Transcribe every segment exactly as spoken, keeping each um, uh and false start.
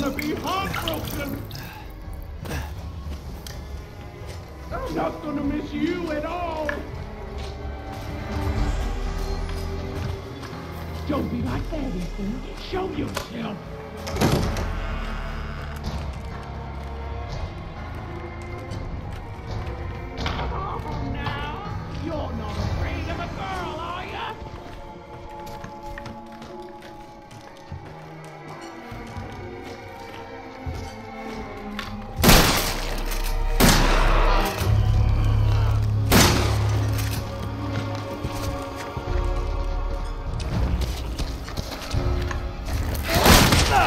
gonna be heartbroken. I'm not gonna miss you at all. Don't be like that, Ethan. Show yourself. Oh!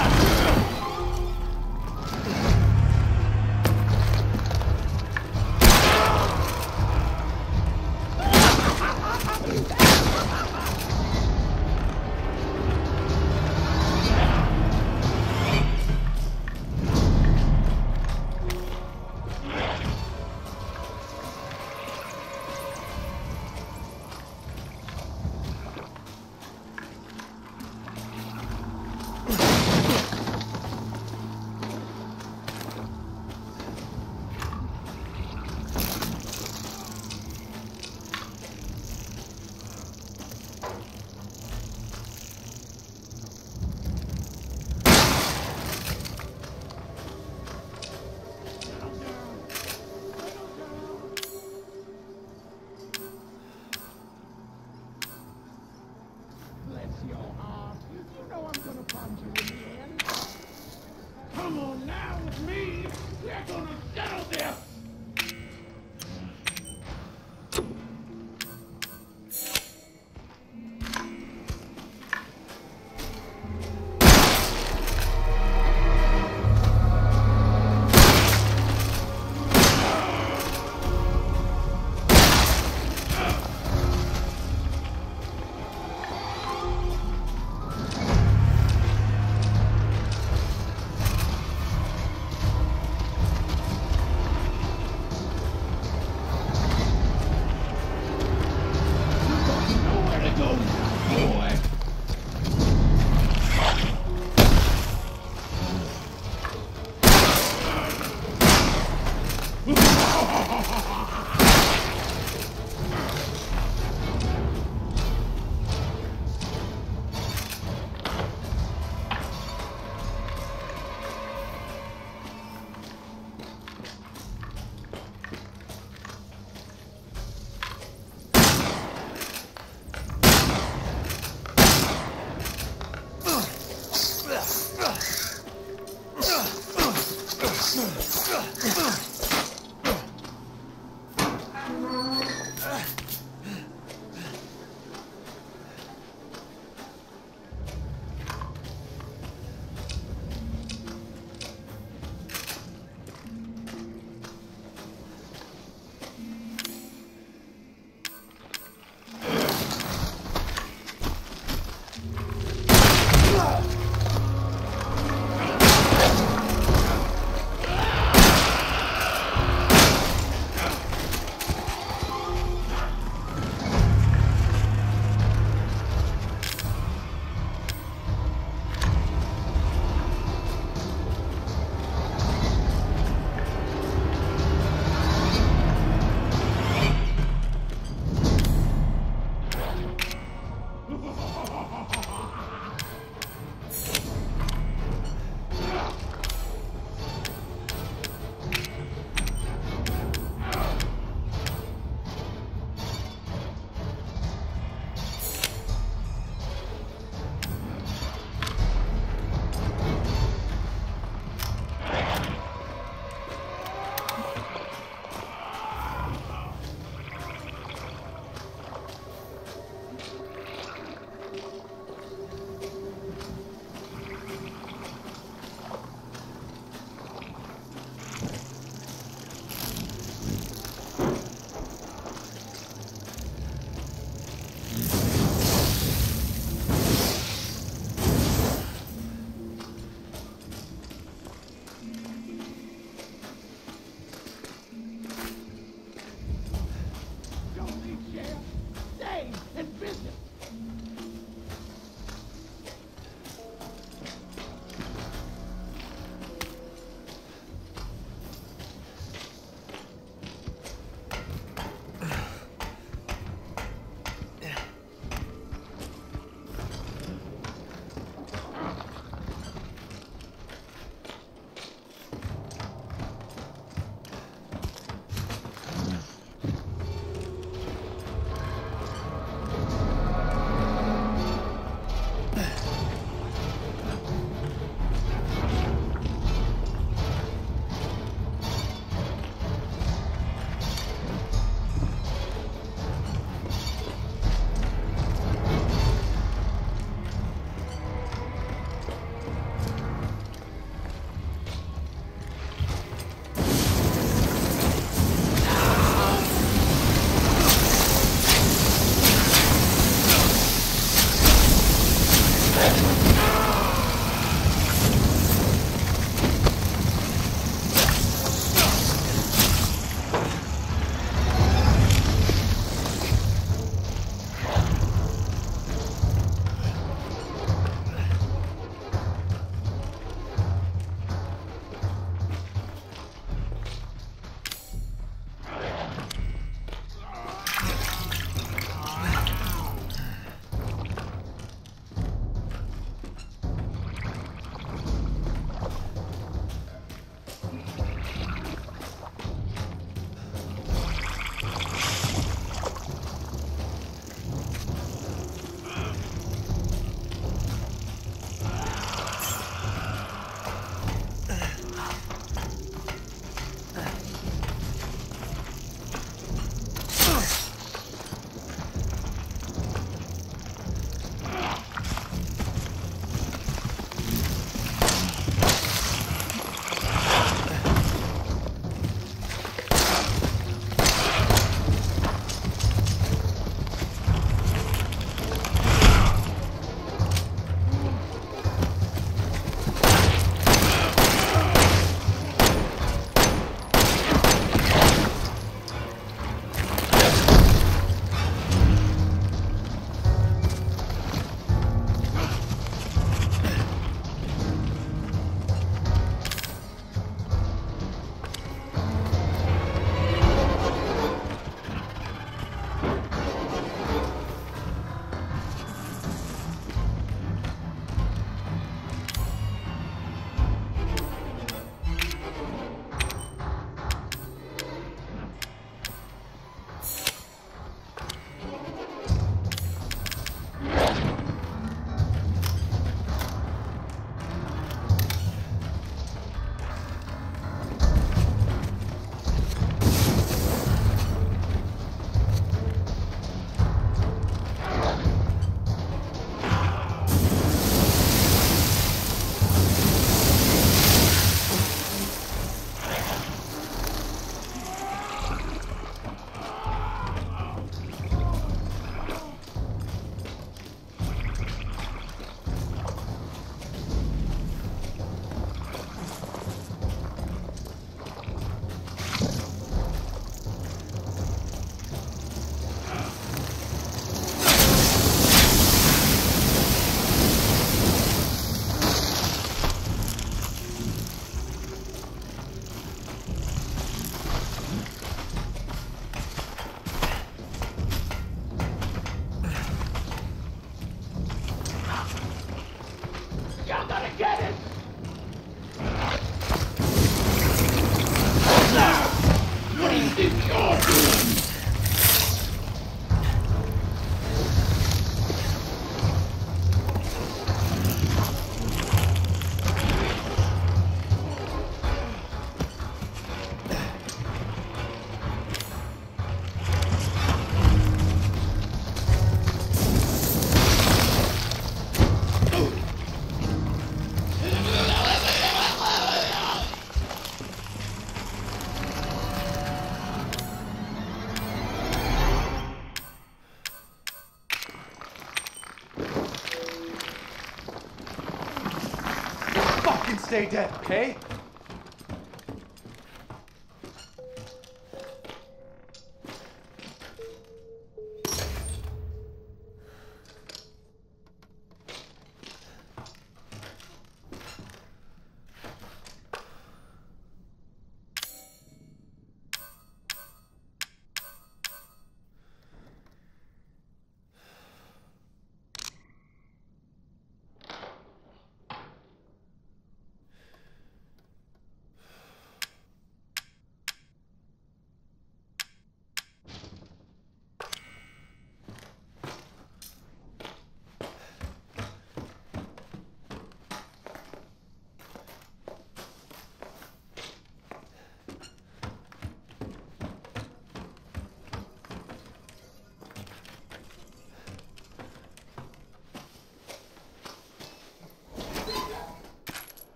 fucking stay dead, okay?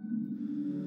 You.